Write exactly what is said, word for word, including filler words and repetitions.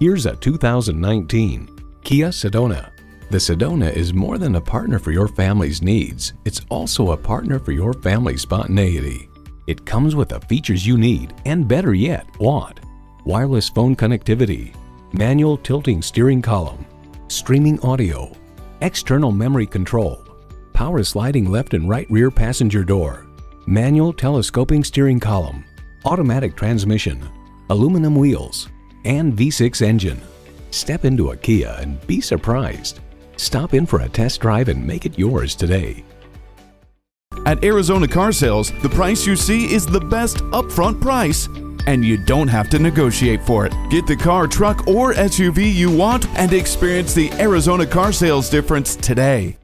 Here's a two thousand nineteen Kia Sedona. The Sedona is more than a partner for your family's needs. It's also a partner for your family's spontaneity. It comes with the features you need and, better yet, want. Wireless phone connectivity, manual tilting steering column, streaming audio, external memory control, power sliding left and right rear passenger door, manual telescoping steering column, automatic transmission, aluminum wheels, and V six engine. Step into a Kia and be surprised. Stop in for a test drive and make it yours today. At Arizona Car Sales, the price you see is the best upfront price, and you don't have to negotiate for it. Get the car, truck, or S U V you want and experience the Arizona Car Sales difference today.